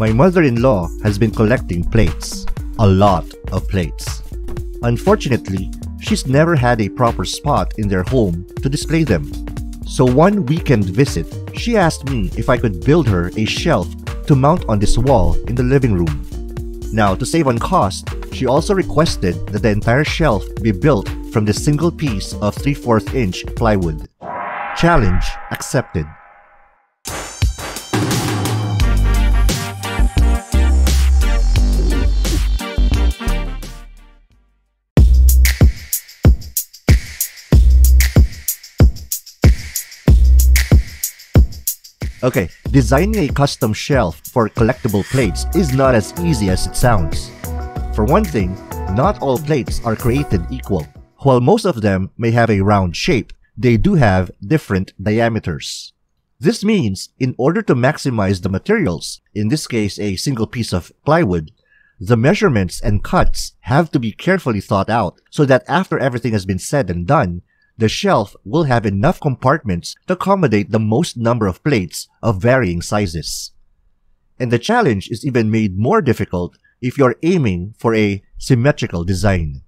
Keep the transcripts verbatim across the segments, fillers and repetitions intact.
My mother-in-law has been collecting plates. A lot of plates. Unfortunately, she's never had a proper spot in their home to display them. So one weekend visit, she asked me if I could build her a shelf to mount on this wall in the living room. Now, to save on cost, she also requested that the entire shelf be built from the single piece of three-fourths inch plywood. Challenge accepted. Okay, designing a custom shelf for collectible plates is not as easy as it sounds. For one thing, not all plates are created equal. While most of them may have a round shape, they do have different diameters. This means, in order to maximize the materials, in this case a single piece of plywood, the measurements and cuts have to be carefully thought out so that after everything has been said and done, the shelf will have enough compartments to accommodate the most number of plates of varying sizes. And the challenge is even made more difficult if you're aiming for a symmetrical design.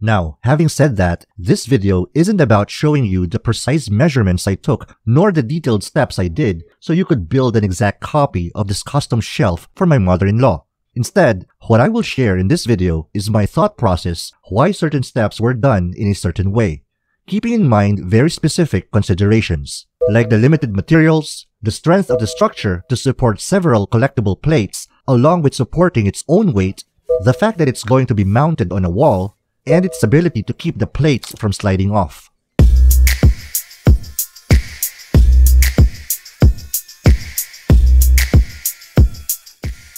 Now, having said that, this video isn't about showing you the precise measurements I took nor the detailed steps I did so you could build an exact copy of this custom shelf for my mother-in-law. Instead, what I will share in this video is my thought process why certain steps were done in a certain way, keeping in mind very specific considerations, like the limited materials, the strength of the structure to support several collectible plates, along with supporting its own weight, the fact that it's going to be mounted on a wall, and its ability to keep the plates from sliding off.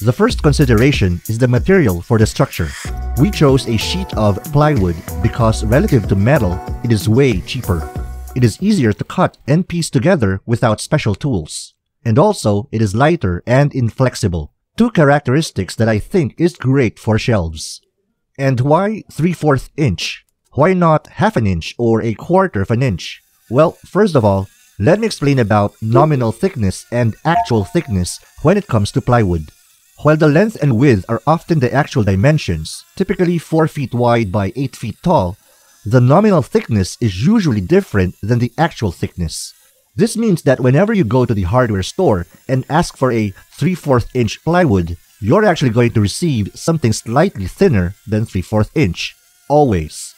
The first consideration is the material for the structure. We chose a sheet of plywood because relative to metal, it is way cheaper. It is easier to cut and piece together without special tools. And also, it is lighter and inflexible. Two characteristics that I think is great for shelves. And why three-fourths inch? Why not half an inch or a quarter of an inch? Well, first of all, let me explain about nominal thickness and actual thickness when it comes to plywood. While the length and width are often the actual dimensions, typically four feet wide by eight feet tall, the nominal thickness is usually different than the actual thickness. This means that whenever you go to the hardware store and ask for a three-fourths inch plywood, you're actually going to receive something slightly thinner than three-fourths inch. Always.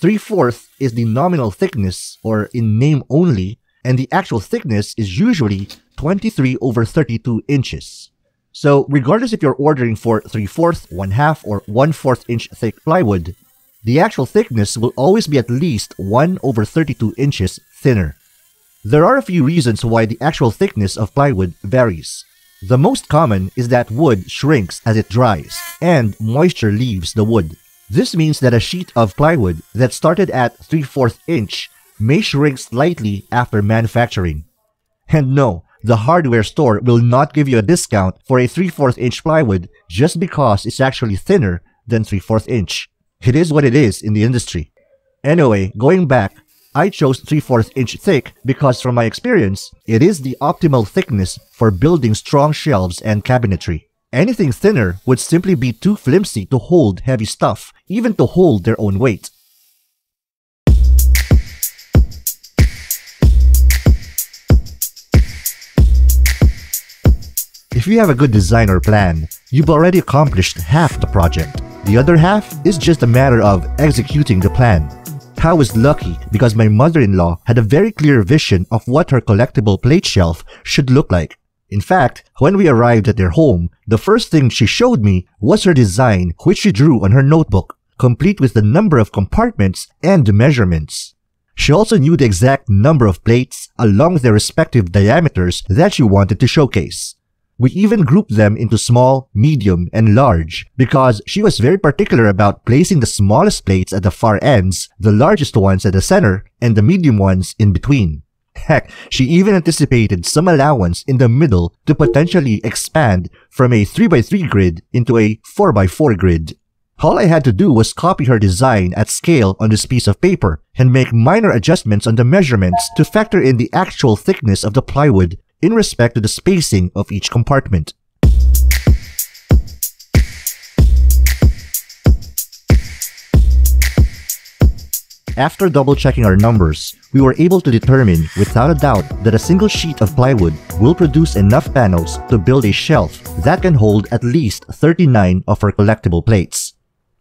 three-fourths is the nominal thickness, or in name only, and the actual thickness is usually twenty-three over thirty-two inches. So, regardless if you're ordering for three-fourths, one-half, or one-fourth inch thick plywood, the actual thickness will always be at least one over thirty-two inches thinner. There are a few reasons why the actual thickness of plywood varies. The most common is that wood shrinks as it dries, and moisture leaves the wood. This means that a sheet of plywood that started at three-fourths inch may shrink slightly after manufacturing. And no, the hardware store will not give you a discount for a three-fourths inch plywood just because it's actually thinner than three-fourths inch. It is what it is in the industry. Anyway, going back, I chose three-fourths inch thick because from my experience, it is the optimal thickness for building strong shelves and cabinetry. Anything thinner would simply be too flimsy to hold heavy stuff, even to hold their own weight. If you have a good design or plan, you've already accomplished half the project. The other half is just a matter of executing the plan. I was lucky because my mother-in-law had a very clear vision of what her collectible plate shelf should look like. In fact, when we arrived at their home, the first thing she showed me was her design, which she drew on her notebook, complete with the number of compartments and measurements. She also knew the exact number of plates along with their respective diameters that she wanted to showcase. We even grouped them into small, medium, and large because she was very particular about placing the smallest plates at the far ends, the largest ones at the center, and the medium ones in between. Heck, she even anticipated some allowance in the middle to potentially expand from a three by three grid into a four by four grid. All I had to do was copy her design at scale on this piece of paper and make minor adjustments on the measurements to factor in the actual thickness of the plywood in respect to the spacing of each compartment. After double-checking our numbers, we were able to determine without a doubt that a single sheet of plywood will produce enough panels to build a shelf that can hold at least thirty-nine of our collectible plates.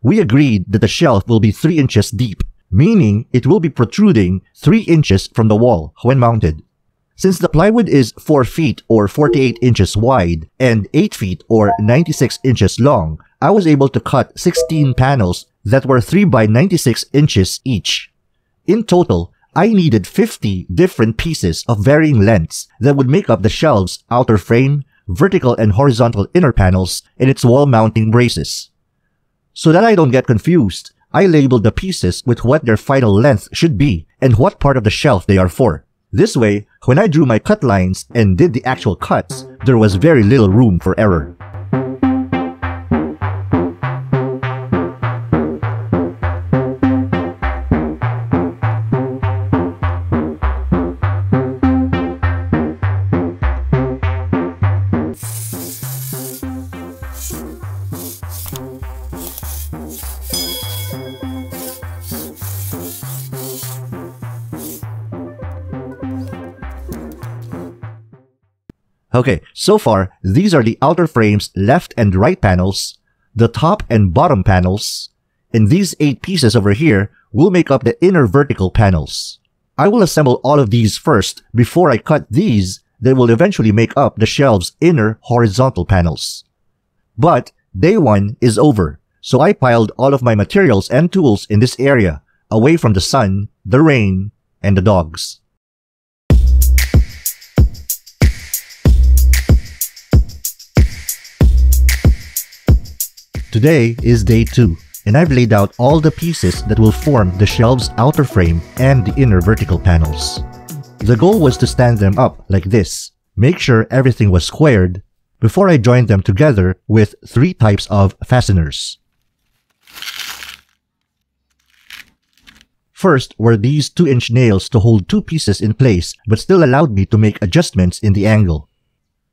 We agreed that the shelf will be three inches deep, meaning it will be protruding three inches from the wall when mounted. Since the plywood is four feet or forty-eight inches wide and eight feet or ninety-six inches long, I was able to cut sixteen panels that were three by ninety-six inches each. In total, I needed fifty different pieces of varying lengths that would make up the shelf's outer frame, vertical and horizontal inner panels, and its wall mounting braces. So that I don't get confused, I labeled the pieces with what their final length should be and what part of the shelf they are for. This way, when I drew my cut lines and did the actual cuts, there was very little room for error. Okay, so far, these are the outer frame's left and right panels, the top and bottom panels, and these eight pieces over here will make up the inner vertical panels. I will assemble all of these first before I cut these that will eventually make up the shelf's inner horizontal panels. But day one is over, so I piled all of my materials and tools in this area, away from the sun, the rain, and the dogs. Today is day two, and I've laid out all the pieces that will form the shelf's outer frame and the inner vertical panels. The goal was to stand them up like this, make sure everything was squared, before I joined them together with three types of fasteners. First were these two inch nails to hold two pieces in place but still allowed me to make adjustments in the angle.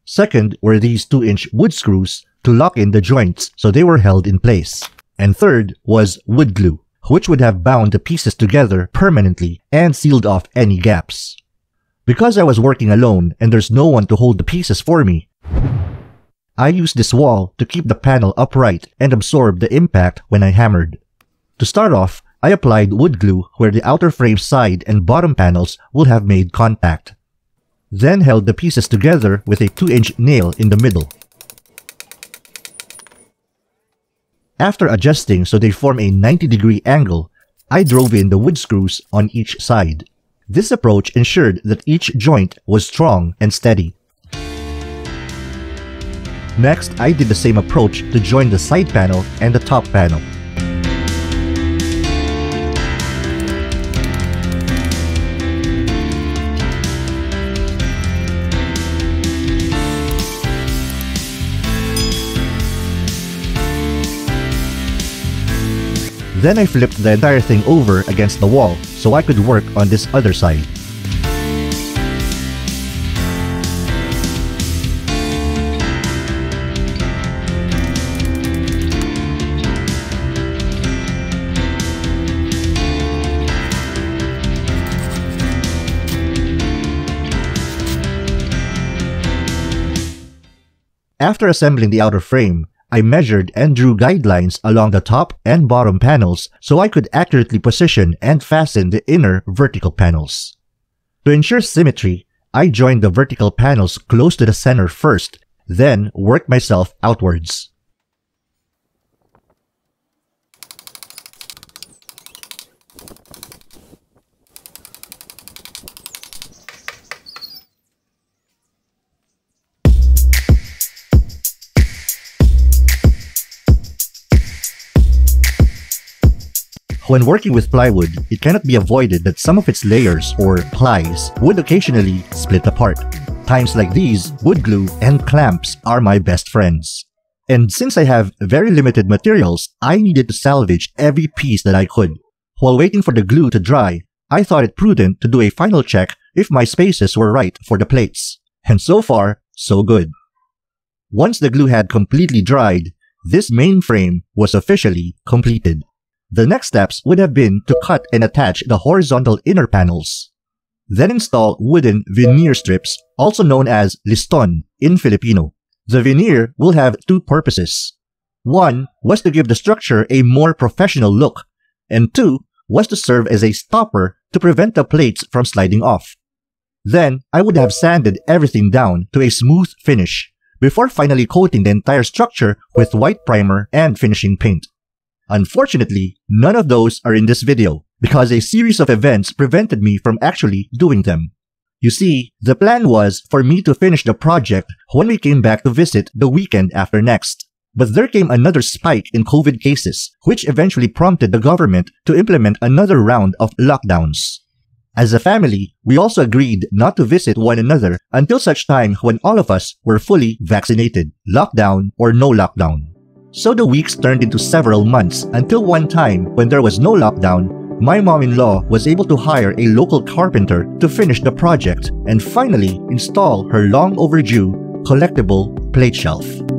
Second were these two inch wood screws to lock in the joints so they were held in place. And third was wood glue, which would have bound the pieces together permanently and sealed off any gaps. Because I was working alone and there's no one to hold the pieces for me, I used this wall to keep the panel upright and absorb the impact when I hammered. To start off, I applied wood glue where the outer frame side and bottom panels will have made contact. Then held the pieces together with a two inch nail in the middle. After adjusting so they form a ninety degree angle, I drove in the wood screws on each side. This approach ensured that each joint was strong and steady. Next, I did the same approach to join the side panel and the top panel. Then I flipped the entire thing over against the wall so I could work on this other side. After assembling the outer frame, I measured and drew guidelines along the top and bottom panels so I could accurately position and fasten the inner vertical panels. To ensure symmetry, I joined the vertical panels close to the center first, then worked myself outwards. When working with plywood, it cannot be avoided that some of its layers, or plies, would occasionally split apart. Times like these, wood glue and clamps are my best friends. And since I have very limited materials, I needed to salvage every piece that I could. While waiting for the glue to dry, I thought it prudent to do a final check if my spaces were right for the plates. And so far, so good. Once the glue had completely dried, this main frame was officially completed. The next steps would have been to cut and attach the horizontal inner panels. Then install wooden veneer strips, also known as liston in Filipino. The veneer will have two purposes. One was to give the structure a more professional look, and two was to serve as a stopper to prevent the plates from sliding off. Then I would have sanded everything down to a smooth finish before finally coating the entire structure with white primer and finishing paint. Unfortunately, none of those are in this video because a series of events prevented me from actually doing them. You see, the plan was for me to finish the project when we came back to visit the weekend after next. But there came another spike in COVID cases, which eventually prompted the government to implement another round of lockdowns. As a family, we also agreed not to visit one another until such time when all of us were fully vaccinated, lockdown or no lockdown. So the weeks turned into several months until one time when there was no lockdown, my mom-in-law was able to hire a local carpenter to finish the project and finally install her long overdue collectible plate shelf.